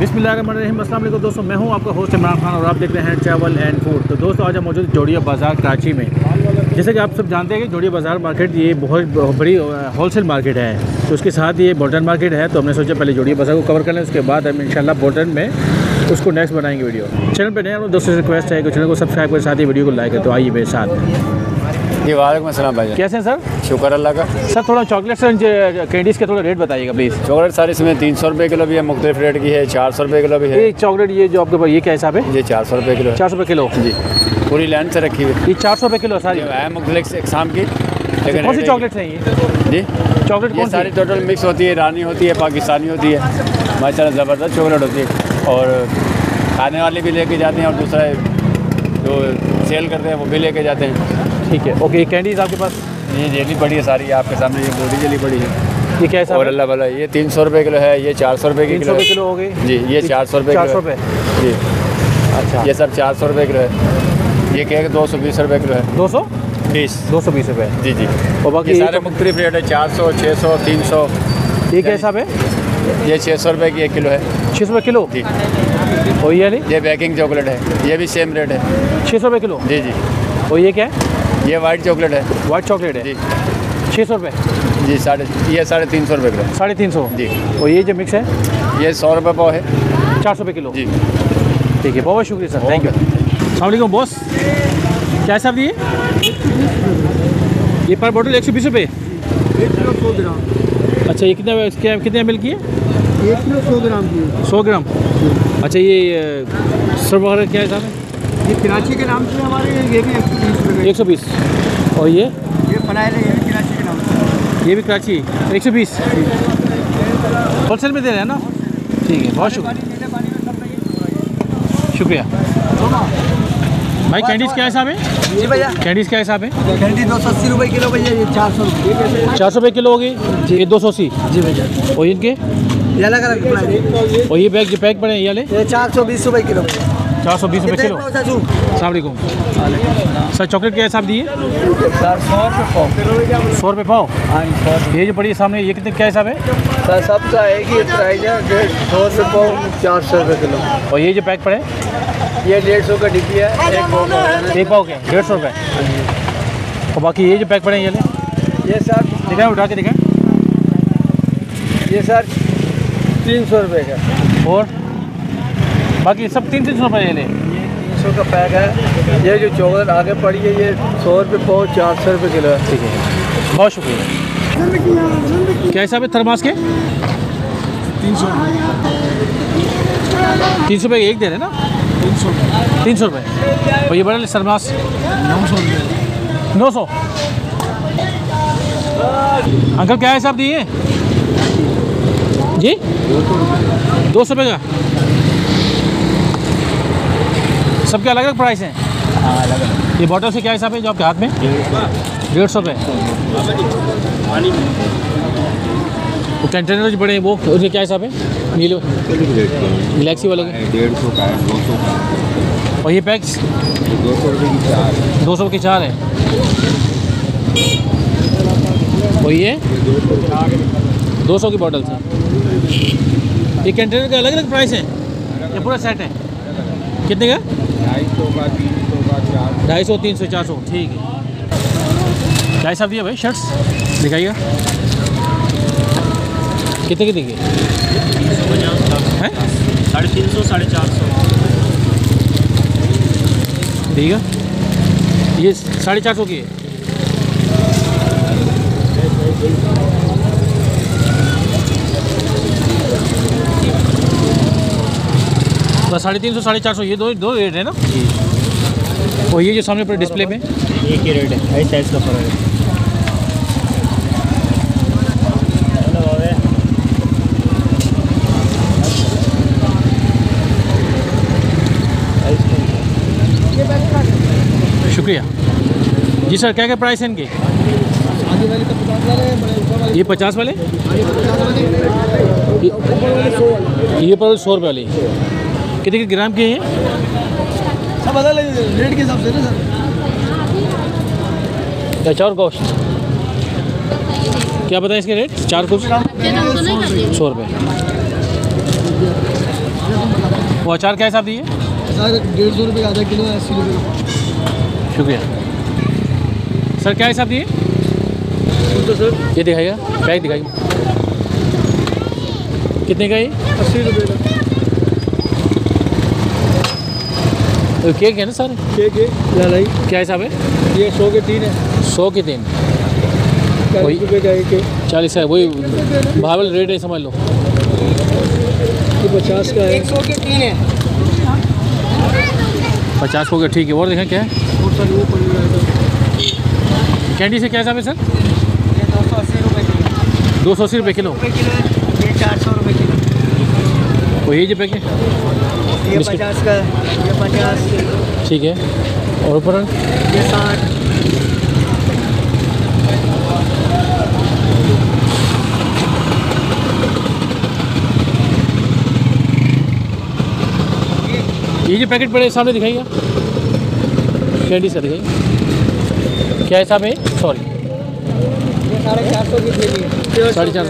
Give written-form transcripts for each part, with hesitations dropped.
बिस्मिल्लाहिर्रहमानिर्रहीम अस्सलाम वालेकुम दोस्तों, मैं हूं आपका होस्ट इमरान खान और आप देख रहे हैं ट्रैवल एंड फूड। तो दोस्तों आज हम मौजूद जौड़िया बाज़ार कराची में। जैसे कि आप सब जानते हैं कि जौड़िया बाज़ार मार्केट ये बहुत बड़ी होलसेल मार्केट है, तो उसके साथ ये बोल्टन मार्केट है। तो हमने सोचा पहले जौड़िया बाज़ार को कवर कर लें, उसके बाद हम इंशाल्लाह बोल्टन में उसको नेक्स्ट बनाएंगे वीडियो। चैनल पर नए हैं दोस्तों से रिक्वेस्ट है कि चैनल को सब्सक्राइब करें, साथ ही वीडियो को लाइक करें। तो आइए मेरे साथ। जी वालेकुम अस्सलाम भाई, कैसे हैं सर? शुक्र अल्लाह का। सर थोड़ा चॉकलेट्स एंड कैंडीज़ के थोड़ा रेट बताइएगा प्लीज़। चॉकलेट सारी इसमें 300 रुपये किलो भी है, मुख्तलिफ रेट की है, 400 रुपये किलो भी है। ये चॉकलेट ये जो आपके पास ये क्या हिसाब है? ये 400 रुपये किलो। 400 रुपये किलो जी, पूरी लाइन से रखी हुई है। ये 400 रुपये किलो सारी है, मुख्तलिफ इक़साम की। कौन सी चॉकलेट है ये? जी चॉकलेट सारी टोटल मिक्स होती है, ईरानी होती है, पाकिस्तानी होती है, माशाल्लाह ज़बरदस्त चॉकलेट होती है। और खाने वाले भी लेके जाते हैं और दूसरा जो सेल करते हैं वो भी लेके जाते हैं। ठीक है ओके। कैंडीज़ आपके पास? ये जेली पड़ी है सारी आपके सामने, ये गोली जेली पड़ी है। ये कैसा? और अल्लाह वाला ये 300 रुपये किलो है, ये 400 रुपये की किलो हो गई जी, ये 400 रुपये जी। अच्छा ये सब 400 रुपये किलो है। ये केक 220 रुपये किलो है। 220 रुपये जी जी। और बाकी सारे मुख्तलिफ रेट है, 400, 600, 300। ये कैसा है? ये 600 रुपये की 1 किलो है। 600 रुपये किलो जी। और ये बेकिंग चॉकलेट है, ये भी सेम रेट है, 600 रुपये किलो जी जी। और ये क्या है? ये वाइट चॉकलेट है। वाइट चॉकलेट है जी, 600 रुपये जी। साढ़े 300 रुपये किलो। 350 जी। और ये जो मिक्स है ये 100 रुपये पाव है, 400 रुपये किलो जी। ठीक है, बहुत बहुत शुक्रिया सर, थैंक यू। अस्सलाम वालेकुम बॉस, क्या साहब ये पर बॉटल 120 रुपये? अच्छा ये कितना कितने एम एल की है? 1 किलो 100 ग्राम की। 100 ग्राम। अच्छा ये सर्व वगैरह क्या है साहब? ये कराची के नाम से हमारे ये भी 120। और ये फराइल है, ये भी कराची के नाम से। ये भी कराची 120 होलसेल में दे रहे हैं ना? ठीक है, बहुत शुक्रिया। भाई कैंडीज़ क्या हिसाब है? जी भैया कैंडीज़ क्या हिसाब है? कैंडी 280 रुपये किलो भैया, ये 400 रुपये। 400 रुपये किलो हो गई, ये 280 जी भैया। और इनके अलग अलग? और ये बैग जो पैक पड़े ये ले, ये 420 रुपये किलो। 420 रुपये किलो। अस्सलामुअलैकुम सर, चॉकलेट क्या हिसाब दिए? 100 रुपये पाओ। ये जो पड़ी है सामने ये कितने क्या हिसाब है? सर सबका एक ही प्राइस है, 100 रुपये पाओ, 400 रुपये किलो। और ये जो पैक पड़े ये 150 का डिब्बी है, एक पाओ क्या 150 रुपये। और बाकी ये जो पैक पड़े ये ले, ये सर दिखाएं उठा के दिखाएं, ये सर 300 रुपये का। और बाकी सब 300 रुपये ले। ये 300 का पैक है। ये जो चॉकलेट आगे पड़ी है ये 100 रुपये पाओ, 400 रुपये किलो है। ठीक है, बहुत शुक्रिया। क्या हिसाब है थर्मास के? 300 300 रुपये एक दे रहे ना? 300 रुपये। और ये बड़ा थर्मास 900। अंकल क्या हिसाब दिए जी? 200 रुपये का। सबके अलग अलग प्राइस हैं अलग अलग। ये बॉटल से क्या हिसाब है जो आपके हाथ में? 150 रुपये। वो कंटेनर जो बड़े हैं वो उसके क्या हिसाब है? नीलो गलेक्सी वालों के 150 का है, 200 का। और ये पैक्स 200 रुपये की 4। 200 की 4 है। और ये 200 की बॉटल है। ये कंटेनर के अलग अलग प्राइस हैं, ये पूरा सेट है। कितने का? 250 का 300 का 400 250 300 400। ठीक है, ढाई सौ दिए भाई। शर्ट्स दिखाइएगा कितने की देंगे? 350 साढ़े 300 साढ़े 400। ठीक है, ये 450 की है। बस 350 साढ़े 400 ये दो रेट है ना। और ये जो सामने पर डिस्प्ले में एक ही रेट है, साइज का फर्क है। शुक्रिया जी सर। क्या क्या प्राइस है इनके? ये 50 वाले, ये पर 100 रुपये वाली। कितने ग्राम के हैं? सब अलग अलग रेट के हिसाब से ना सर। अच्छा और गोश्त क्या बताया इसके रेट? 4 कुछ 100 रुपये। वो अचार क्या हिसाब दिए? 150 रुपये आधा किलो है, 80 रुपये। शुक्रिया सर। क्या हिसाब दिए तो सर? ये दिखाइएगा, क्या दिखाइए, कितने का ये? 80 रुपये का। तो केक है ना सर? केक है, ललाई। क्या हिसाब है? ये 100 के 3 है। 100 के 3, 40 रुपये का एक है। 40 है, वही भावल रेट है समझ लो। 50 का है, 100 के 3 है। 50 हो गया, ठीक है। और देखें क्या है? कैंडी से क्या हिसाब है सर? ये 280 रुपये किलो। 280 रुपये किलो। ये 400 रुपये किलो। तो ये जो पैकेट ये 50 का, ये 50, ठीक है। और ऊपर ये 60। ये जो पैकेट बड़े सामने दिखाइए, कैंडी से दिखाइए, क्या हिसाब है? सॉरी, 450 की थैली है। 450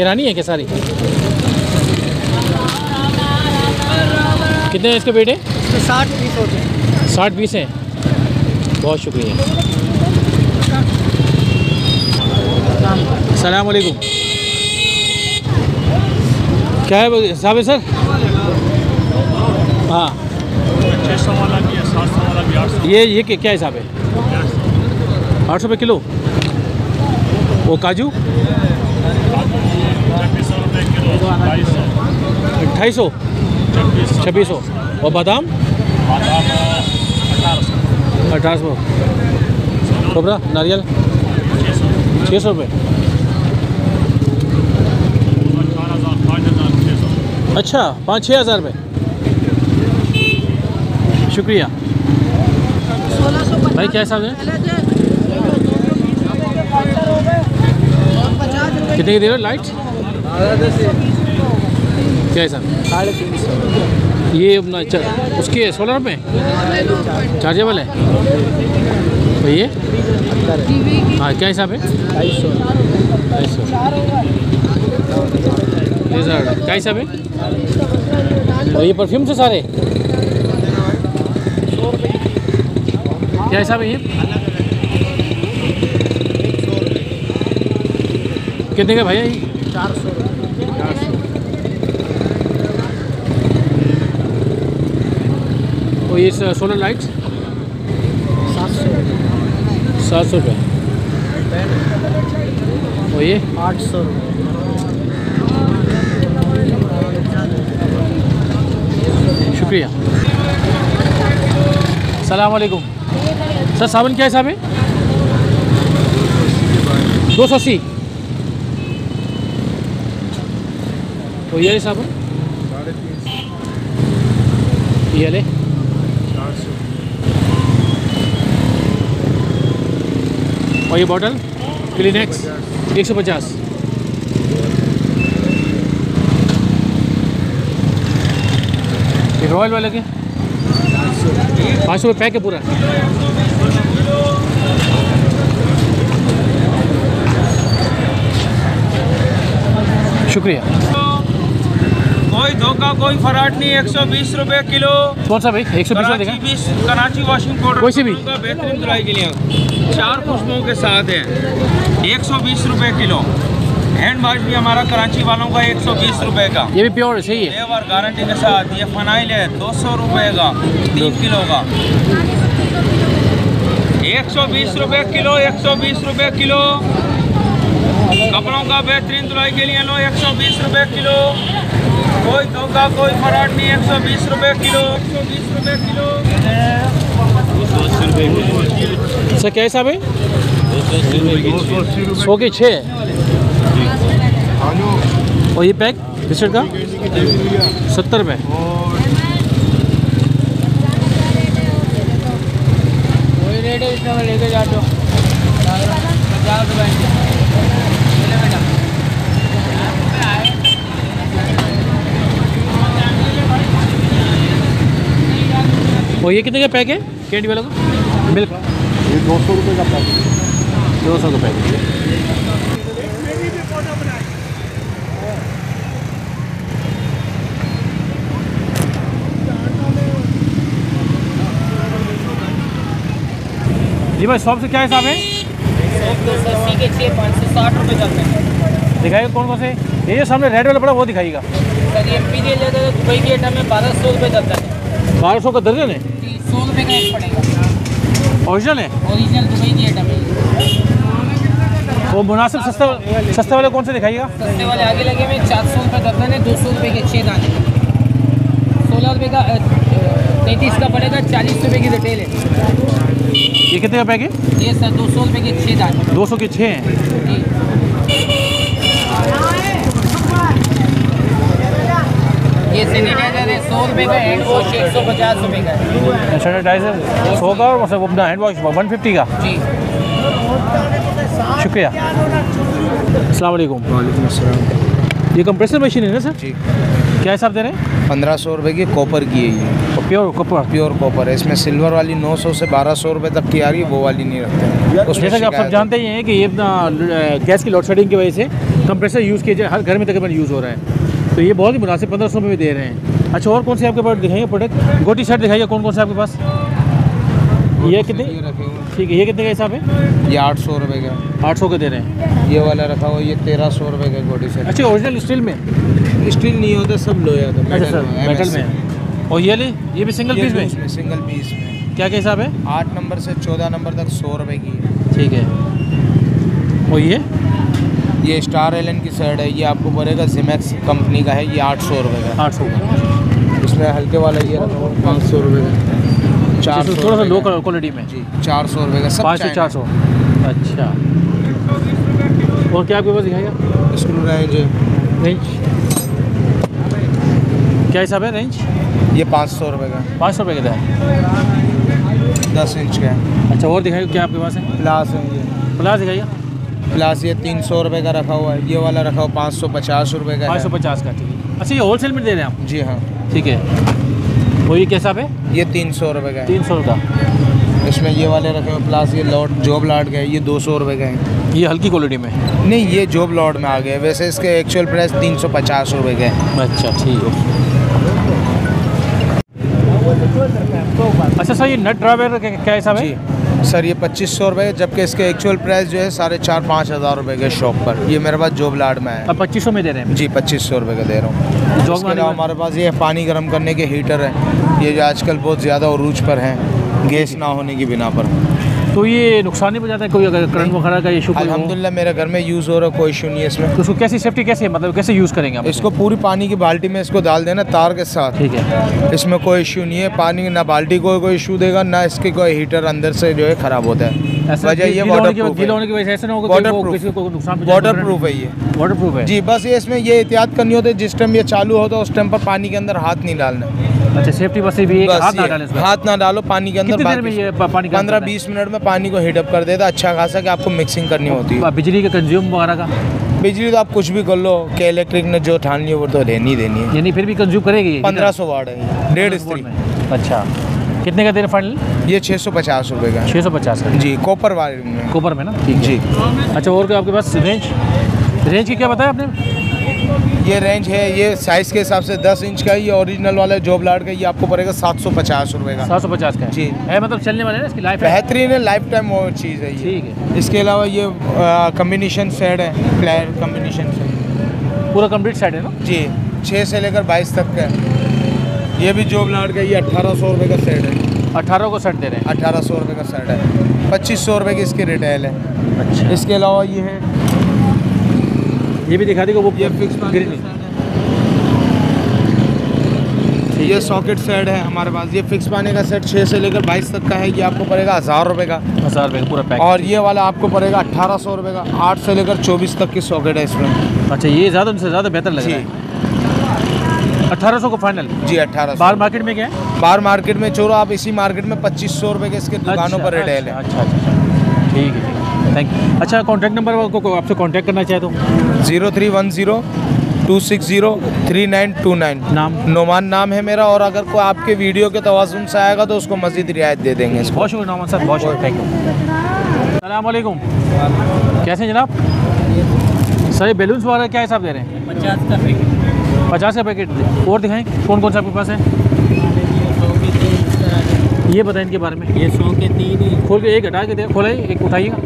ईरानी है क्या सारी? कितने हैं इसके बेटे? 60 पीस होते हैं। 60 पीस हैं, बहुत शुक्रिया। अस्सलाम वालेकुम। क्या है हिसाब है सर? हाँ, 600 वाला भी है, 700 वाला भी, 800। ये क्या हिसाब है? 800 रुपये किलो। वो काजू 250, 2600। और बादाम 1800। खोबरा नारियल 600 रुपये। अच्छा, 5-6 हज़ार रुपये। शुक्रिया भाई। क्या हिसाब है? कितने की दे रहे हो लाइट? क्या हिसाब? 350। ये अपना उसके 16 रुपये चार्जेबल है। तो ये हाँ, क्या हिसाब है? 250। क्या हिसाब है? और ये परफ्यूम से सारे क्या हिसाब है? ये कितने का भैया? ये 400। ये सोलर लाइट्स 700 रुपये। और ये 800 रुपये। शुक्रिया। अस्सलाम वालेकुम सर। साबुन क्या हिसाब है? 280। तो ये साबुन ये ले 400। और ये बॉटल क्लिनेक्स 150। रॉयल वाले के 500 रुपये पैक है पूरा। शुक्रिया। कोई धोखा, कोई फराट नहीं। 120 रुपये किलो। कौन सा भाई? 120 कराची वॉशिंग पाउडर, कोई सी भी बेहतरीन धुलाई के लिए 4 खुशबुओं के साथ है। 120 रुपये किलो। हैंड वॉश भी हमारा कराची वालों का 120 रुपये का। ये भी प्योर सही है और गारंटी के साथ। ये फिनाइल है 200 रुपये का, 3 किलो का। 120 रुपये किलो। 120 रुपये किलो। कपड़ों का बेहतरीन धुलाई के लिए लो 120 रुपये किलो। कोई धोखा, कोई फराट नहीं। 120 रुपये किलो। 120 रुपये किलो। 280 रुपये किलो। सर क्या हिसाब है? 280 रुपये 100 के 6। और ये पैक बिस्किट का 70 रुपये। वही रेट है जितना लेके जाते हो। 50 रुपये। और ये कितने का पैक है कैंडी वाला का? मिल्क ये 200 रुपये का पैक है। 200 का पैक है। जी भाई, शॉप से क्या हिसाब है? दिखाइए कौन कौन से, ये सामने रेड वाला पड़ा वो दिखाइएगा। दुबई गेट हमें 1200 रुपये दर्जन है। 1200 का दर्जन है? 100 रुपये का एक पड़ेगा। ओरिजिनल है? ओरिजिनल दुबई गेट हमें। वो मुनासिब सस्ते वाले कौन से दिखाइएगा? सस्ते वाले आगे लगे में 400 रुपये दर्जन है, 200 रुपये के 6 दाने, 16 रुपये का 33 का पड़ेगा, 40 रुपये की रिटेल है। ये कितने का पैक है? ये सर 200 रुपये के 6 दाने। 200 के 6 हैं। ये सैनिटाइजर है 100 रुपये का, हैंड वॉश 150 रुपये का है। सैनिटाइजर 100 का और मतलब अपना हैंड वॉश 150 का। जी शुक्रिया। अस्सलाम वालेकुम। वालेकुम अस्सलाम। ये कंप्रेसर मशीन है ना सर? जी। क्या हिसाब दे रहे हैं? 1500 रुपये की कॉपर की है ये। Pure copper? प्योर कॉपर है। इसमें सिल्वर वाली 900 से 1200 रुपये तक की आ रही है, वो वाली नहीं रखते। जैसा कि आप सब जानते ही हैं कि ये अपना गैस की लोड शेडिंग की वजह से कंप्रेसर यूज़ किया जाए, हर घर में तकरीबन यूज़ हो रहा है, तो ये बहुत ही मुनासिब 1500 में भी दे रहे हैं। अच्छा, और कौन से आपके पास दिखाइए प्रोडक्ट? गोटी शर्ट दिखाइए, कौन कौन से आपके पास? ये कितने? ठीक है, ये कितने का हिसाब है? ये 800 रुपये का। 800 का दे रहे हैं। ये वाला रखा हुआ, ये 1300 रुपये का गोटी शर्ट। अच्छा, ओरिजिनल स्टील में? स्टील नहीं होता, सब लोहे होता है। अच्छा सर, मेटल में। और ये ले, ये भी सिंगल पीस में? सिंगल पीस में। क्या हिसाब है? 8 नंबर से 14 नंबर तक 100 रुपये की है। ठीक है। और ये स्टार एलन की शर्ट है, ये आपको पड़ेगा जिमैक्स कंपनी का है, ये 800 रुपये का। 800 का। इसमें हल्के वाला ये 500 रुपये का, 400, थोड़ा सा लो क्वालिटी में। जी 400 रुपये का, 500 से 400। अच्छा, और क्या आपके पास दिखाएगा? स्क्रू रेंज है। रेंज क्या हिसाब है? रेंज ये 500 रुपये का। 500 रुपये का है, 10 इंच का है। अच्छा, और दिखाइए क्या आपके पास है? प्लास है, ये प्लास दिखाइए। प्लास ये 300 रुपये का रखा हुआ है, ये वाला रखा हुआ 550 रुपये का। 550 का, ठीक है। अच्छा, ये होल सेल में दे रहे हैं आप? जी हाँ। ठीक है। और ये कैसा है? ये 300 रुपये का है। 300 का। इसमें ये वाले रखे हुए प्लास, ये लॉट जॉब लॉट का है, ये 200 रुपये का है। ये हल्की क्वालिटी में? नहीं, ये जॉब लॉट में आ गया, वैसे इसके एक्चुअल प्राइस 350 रुपये का है। अच्छा ठीक है। अच्छा सर, ये नट ड्राइवर क्या हिसाब है? सर ये 2500 रुपये, जबकि इसके एक्चुअल प्राइस जो है 4,500-5,000 रुपये के शॉप पर। ये मेरे पास जॉब लाड में है। अब 2500 में दे रहे हैं? जी 2500 रुपये का दे रहा हूँ। जॉब लाड हमारे पास ये पानी गर्म करने के हीटर है, ये जो आजकल बहुत ज़्यादा उरूज पर हैं गैस ना होने की बिना पर। तो ये नुकसान नहीं पहुँचाता है कोई, अगर करंट वगैरह का इशू? अल्हम्दुलिल्लाह मेरे घर में यूज़ हो रहा है, कोई इशू नहीं है इसमें। तो उसको कैसी सेफ्टी कैसे है, मतलब कैसे यूज़ करेंगे आप इसको? पूरी पानी की बाल्टी में इसको डाल देना तार के साथ, ठीक है। इसमें कोई इशू नहीं है, पानी ना बाल्टी को कोई इशू देगा, ना इसके कोई हीटर अंदर से जो है ख़राब होता है। वाटर प्रूफ है ये, वाटर प्रूफ है जी। बस ये इसमें ये एहतियात करनी होती है, जिस टाइम ये चालू होता है उस टाइम पर पानी के अंदर हाथ नहीं डालना। अच्छा, सेफ्टी बस भी है, हाथ ना डालो पानी के अंदर। 15-20 मिनट में पानी को हीट अप कर देता अच्छा खासा, कि आपको मिक्सिंग करनी होती है। बिजली का कंज्यूम वगैरह का? बिजली तो आप कुछ भी कर लो, कि इलेक्ट्रिक ने जो ठानी है वो तो देनी देनी है, यानी फिर भी कंज्यूम करेगी। 1500 वाट है, 1.5 स्त्री। अच्छा, कितने का दे रहे फाइनल? ये 650 रुपये का। 650 का जी, कॉपर वायर में। कॉपर में ना, ठीक जी। अच्छा, और क्या आपके पास रेंज? रेंज की क्या बताया आपने? ये रेंज है, ये साइज़ के हिसाब से 10 इंच का, ये ओरिजिनल वाला जॉब लाड का, ये आपको पड़ेगा 750 रुपये का। 750 का जी है, मतलब चलने वाला है, इसकी लाइफ बेहतरीन है, लाइफ टाइम और चीज़ है ये, ठीक है। इसके अलावा ये कम्बिनेशन सेट है, प्लायर कम्बिनेशन सेट, पूरा कम्प्लीट सेट है ना जी, 6 से लेकर 22 तक का है। ये भी जॉब लाड का, ये 1800 रुपये का सेट है। 1800 का सेट दे रहे हैं? 1800 रुपये का सेट है, 2500 रुपये की इसकी रिटेल है। अच्छा, इसके अलावा ये है, ये भी दिखा देगा वो, ये फिक्स ग्रिल है। ये सॉकेट सेट है हमारे पास, ये फिक्स पाने का सेट 6 से लेकर 22 तक का है, ये आपको पड़ेगा 1000 रुपये का। 1000 रुपये पूरा पैक। और ये वाला आपको पड़ेगा 1800 रुपये का, 8 से लेकर 24 तक की सॉकेट है इसमें। अच्छा, ये ज़्यादा उनसे ज़्यादा बेहतर लग रहा है। 1800 का फाइनल? जी 1800। बाहर मार्केट में क्या है? बाहर मार्केट में छोड़ो आप, इसी मार्केट में 2500 रुपये के इसके दुकानों पर रिटेल है। अच्छा अच्छा, ठीक है, थैंक यू। अच्छा, कॉन्टैक्ट नंबर को आपसे कॉन्टैक्ट करना चाहता हूँ? 0310-260-3929। नाम? नोमान नाम है मेरा, और अगर कोई आपके वीडियो के तवाज़ुन से आएगा तो उसको मज़ीद रियायत दे देंगे। बहुत शुक्रिया नोमान सर, बहुत शुक्रिया, थैंक यू। अस्सलाम वालेकुम। कैसे हैं जनाब? सर, बैलून्स वगैरह क्या हिसाब दे रहे हैं? 50 का पैकेट। 50 का पैकेट। और दिखाएँ कौन कौन सा आपके पास है? ये बताएं इनके बारे में। ये 100 के 3 है, खोल के एक हटा के देख, खोला एक उठाइएगा।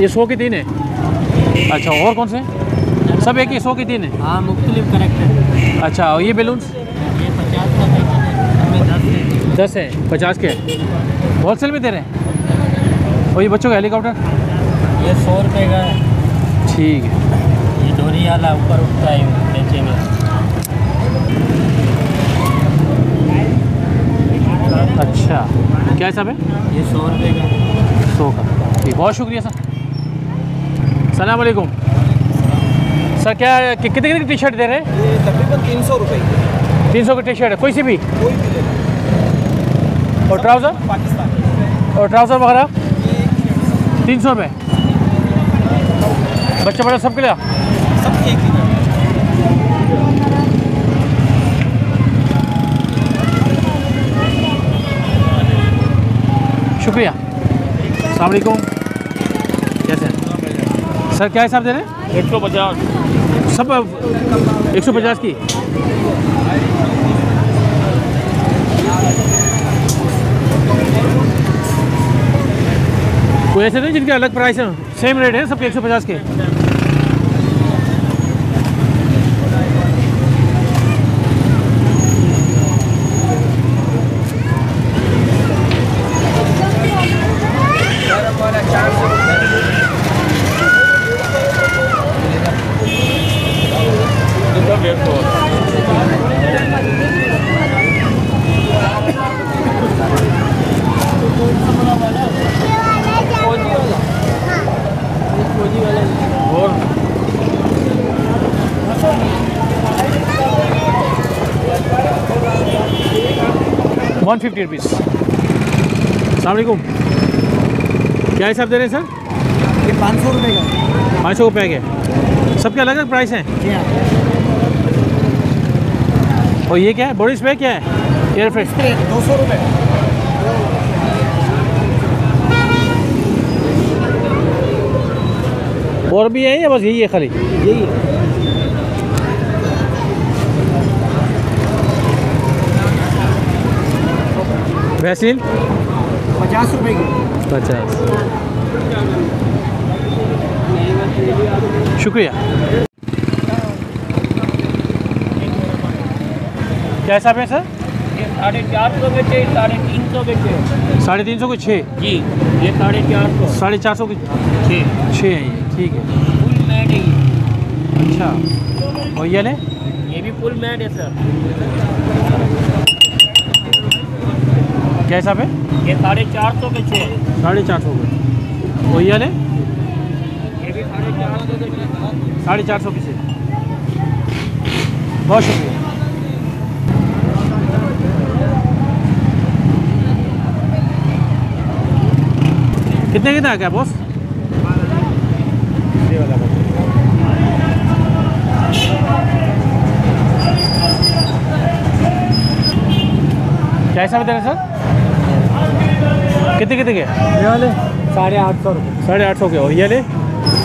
ये 100 के 3 है, अच्छा और कौन से हैं? सब एक ही 100 के 3 है। हाँ मुख्तलिफ करेक्ट है। अच्छा और ये बैलून्स? ये 50 का 10 है, 50 के होल सेल में दे रहे हैं। और ये बच्चों का हेलीकॉप्टर? ये 100 रुपये का है। ठीक है, ये डोरी वाला ऊपर उठता है नीचे में। अच्छा क्या हिसाब है? ये 100 रुपये का, 100 का। ठीक, बहुत शुक्रिया सर। अस्सलाम वालेकुम सर, क्या कितने की टी शर्ट दे रहे हैं? तकरीबन 300 रुपये की, 300 की टी शर्ट है। कोई सी भी? कोई भी ले। और ट्राउज़र? पाकिस्तान। और ट्राउज़र वगैरह 300 रुपये। बच्चा बड़ा सबके लिए? सबके एक ही। शुक्रिया। अस्सलाम वालेकुम, कैसे सर, क्या हिसाब दे रहे हैं? 150। सब 150 की। कोई ऐसे नहीं जिनके अलग प्राइस हैं, सेम रेट है सबके 150 के। ₹150। अस्सलाम वालेकुम, क्या हिसाब दे रहे हैं सर? ये 500 रुपये का, 500 रुपये के। सबके अलग अलग प्राइस हैं। और ये क्या है? बॉडी स्प्रे क्या है? एयर फ्रेश 200 रुपये। और भी है या बस यही है? खाली यही है। वैसीन 50 रुपये की, 50। शुक्रिया। क्या हिसाब है सर? 450 बेचे, 350 बेचे। 350 के 6 जी। ये 450, 450 के 6 है ये। ठीक है, फुल मैट है ये। अच्छा और ये ले? ये भी फुल मैट है सर। क्या हिसाब है? ये 450 के 6। 450 के। और ये भी 450, 450 के 6। बहुत शुक्रिया। कितने कितना है क्या बॉस? क्या हिसाब दे रहे सर? कितने कितने के? ये वाले 850 रुपये, 850 के। और ये ले?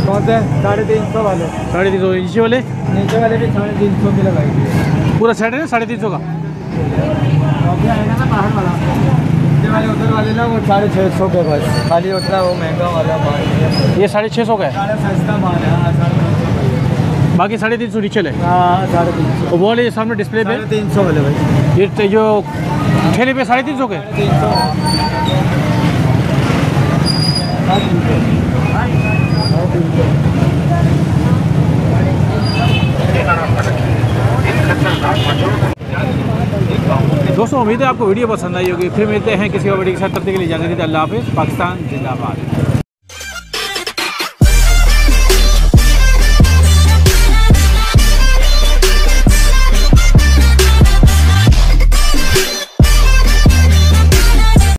कौन से? 350 वाले, 350। नीचे वाले? नीचे वाले भी 350 के लगाएंगे। पूरा सेट है ना 350 का? आएगा ना बाहर वाला, नीचे वाले उधर वाले ना, वो 650 के बस खाली। उतना वो महंगा वाला माल ये 650 का है, सस्ता माल है। बाकी 350 नीचे ले। हाँ 350। वो वाले सामने डिस्प्ले पे 350 वाले भाई, ये जो ठेले पे 350 के। दोस्तों उम्मीद है आपको वीडियो पसंद आई होगी। फिर मिलते हैं किसी और वीडियो के साथ, तब तक के लिए इजाजत दीजिए। अल्लाह हाफिज़। पाकिस्तान जिंदाबाद।